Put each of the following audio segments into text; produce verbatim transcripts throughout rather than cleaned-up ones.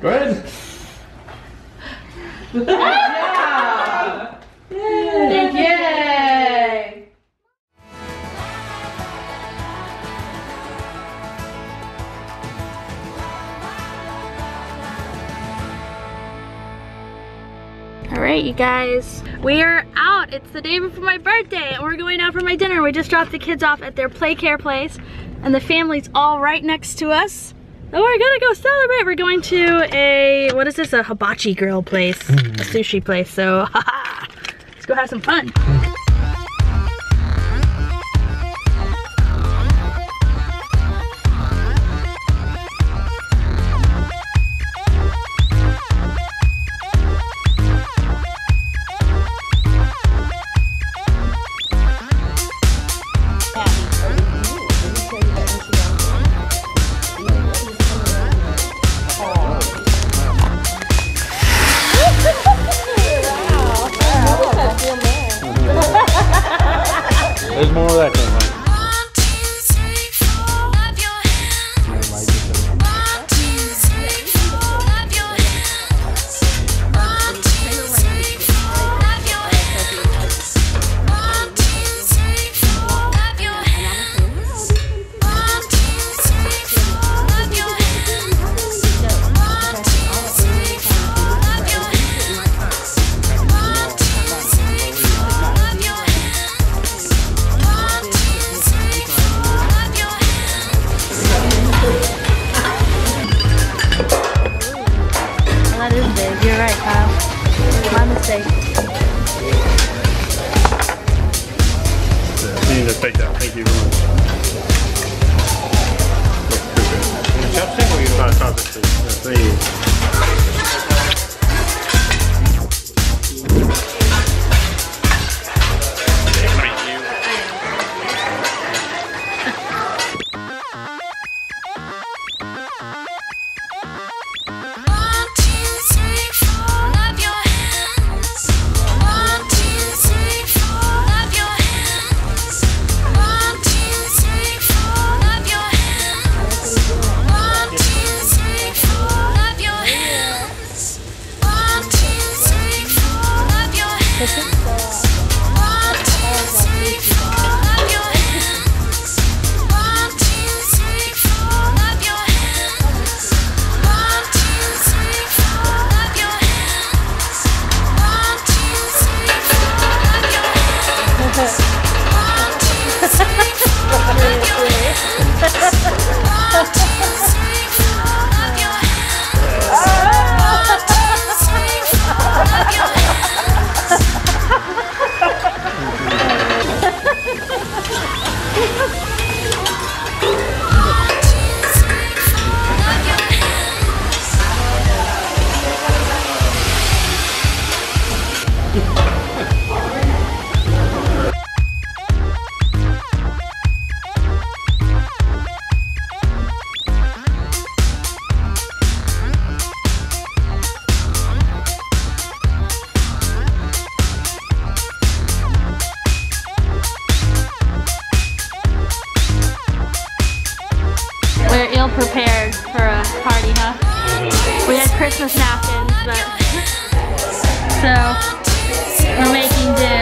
Go ahead. Good job. Yay. Yay. Yay. All right, you guys. We are out. It's the day before my birthday, and we're going out for my dinner. We just dropped the kids off at their play care place, and the family's all right next to us. Oh, we're gonna go celebrate. We're going to a, what is this? A hibachi grill place, mm. a sushi place. So, haha, let's go have some fun. There's more of that thing, right? One, two, three, four, love your hands. One, two, three, four, love your hands. One, two, three, four, love your hands. One, two, three, four, love your hands. One, two, three, four, love your hands. One, two, three, four, love your hands. One, two, three, four, love your hands. That is big. You're right, Kyle. My mistake. Yeah, you need to take that. Thank you very much. Is it chopstick or you not chopstick? There you go. Prepared for a party, huh? We had Christmas napkins, but so we're making do.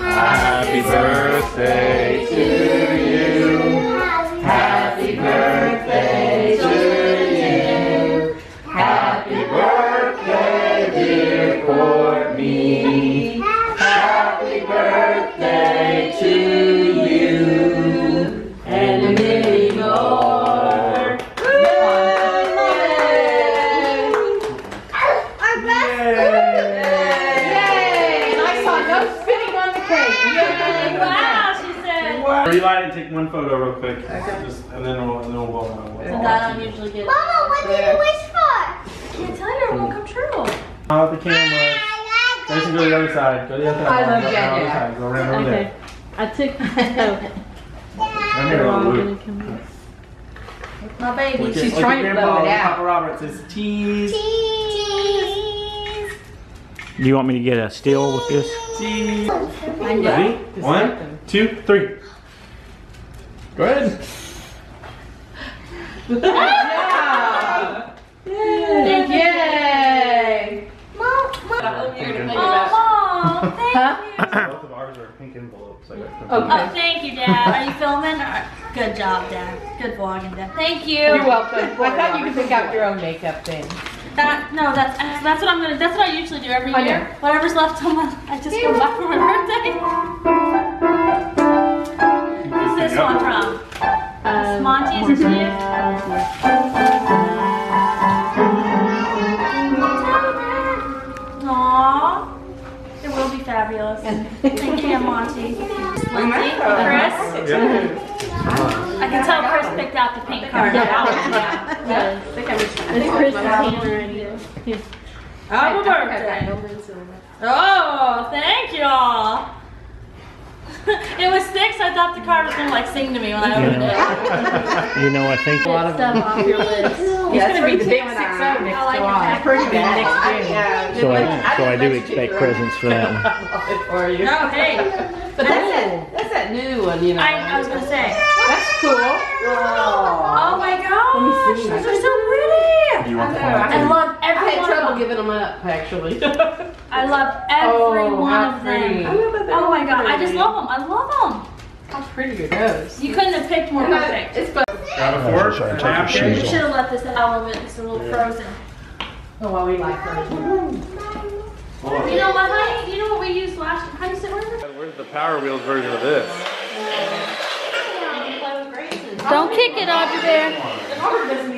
Happy birthday to you. Happy birthday to you. Happy birthday, dear Courtney. Happy birthday to you, and many more. Yay! And I saw no spinning on the cake. Wow, she said. Wow. Relight and take one photo real quick. Okay. Just, and then we'll, and then we'll walk on. But I don't usually get. Mama, what did you wish for? I can't tell you, it won't come true. Out the camera. Jason, go to the other side. Go to the other side. I love you. Yeah. Go around over there. I took my My baby, like she's like trying to blow it out. Papa Robert says cheese. Cheese. Do you want me to get a steal with this? Cheese. Ready? One, two, three. Go ahead. Yeah. Yay. Thank Yay. You. Mom, mom. Pink envelope. Oh, thank you. Both of ours are pink envelopes. I got them. Okay. Oh, thank you, Dad. Are you filming? Good job, Dad. Good vlogging, Dad. Thank you. You're welcome. I thought you could pick out your own makeup thing. That, no, that's that's what I'm gonna. That's what I usually do every I year. Know. Whatever's left on my, I just go back for my birthday. Who's this one from? Um, Monty, is it you? Aww, it will be fabulous. Thank you, Monty. Lindsay, Chris. Yeah. I can tell Chris picked out the pink card. Yeah. I think I was Chris already. Happy birthday. Oh, thank y'all. It was six. I thought the card was gonna like sing to me when I opened it. You know, I think a lot of stuff off your list. It's gonna be the big six. I like that. Pretty bad. So I, so I do expect presents for that one. Or you? No, hey. But that's that, that's that new one, you know. I, I was gonna say. That's cool. Oh, oh my gosh, these are so pretty. You want I, know, I, I love every I had one trouble of them. giving them up, actually. I love every oh, one of them. I love oh my god, pretty. I just love them. I love them. How pretty are those? You couldn't have picked more perfect. It's got a fork. You should have left this element. It's a little yeah. frozen. Oh, well, we like frozen. Oh. You know what, honey? You know what we used last time? How do you say it? Where's the Power Wheels version of this? Don't kick it, Audrey Bear. Oh, that's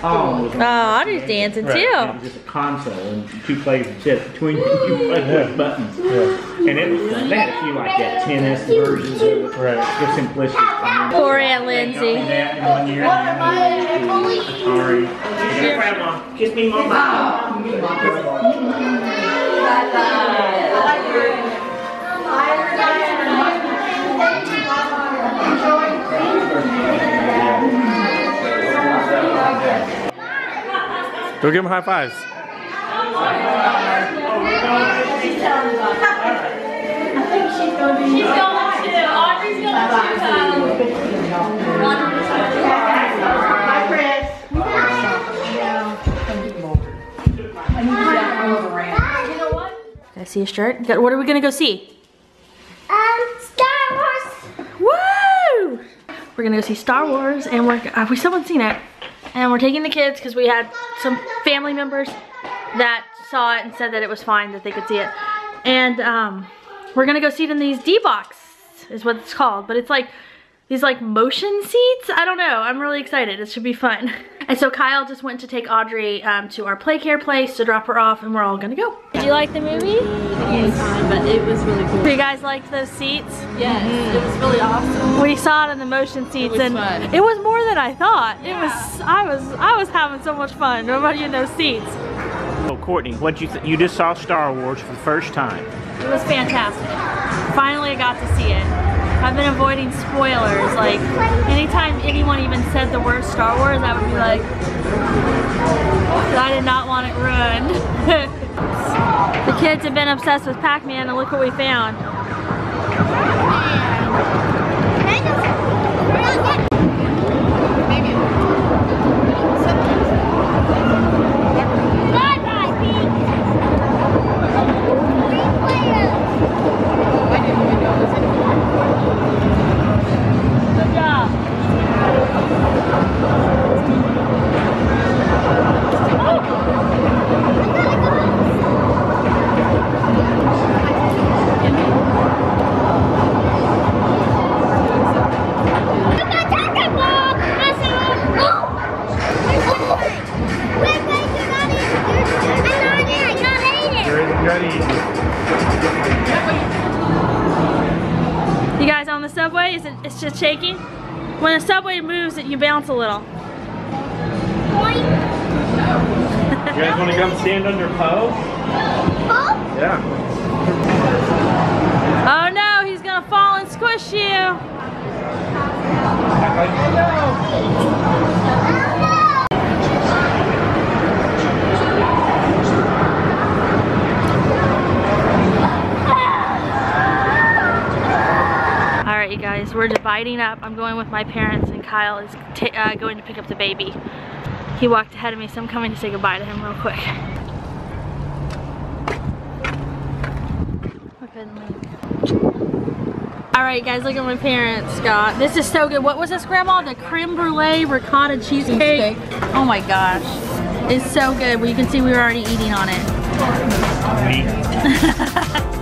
cool. Oh, I was dancing right. too. It was just a console and two players and chips between you played with buttons. Yeah. And it was they had a few like that tennis versions of it. Right. Just simplistic. Poor Aunt Lindsay. Sorry. Kiss me, Mama. Go give him high fives. I think she's going to She's going to. Audrey's going to. You know what? Did I see a shirt? What are we going to go see? Um, Star Wars. Woo! We're going to go see Star Wars, and we're, uh, we still haven't seen it. And we're taking the kids because we had some family members that saw it and said that it was fine, that they could see it. And um, we're gonna go see it in these D box, is what it's called. But it's like, these like motion seats? I don't know, I'm really excited, it should be fun. And so Kyle just went to take Audrey um, to our play care place to drop her off, and we're all gonna go. Did you like the movie? Yes, but it was really cool. So you guys liked those seats? Yes, mm-hmm. It was really awesome. We saw it in the motion seats, it and fun. It was more than I thought. Yeah. It was, I was, I was having so much fun. Nobody in those seats. So Courtney, what you th you just saw Star Wars for the first time? It was fantastic. Finally, I got to see it. I've been avoiding spoilers. Like, anytime anyone even said the word Star Wars, I would be like, I did not want it ruined. The kids have been obsessed with Pac-Man, and look what we found. Just shaking. When the subway moves, it you bounce a little. You guys want to come stand under Poe? Poe? Yeah. Oh no, he's gonna fall and squish you. Oh, no. Guys, we're dividing up. I'm going with my parents and Kyle is t uh, going to pick up the baby. He walked ahead of me, so I'm coming to say goodbye to him real quick. Alright guys, look at my parents got. This is so good. What was this, Grandma? The creme brulee ricotta cheesecake. cheesecake. Oh my gosh. It's so good. Well, you can see we were already eating on it.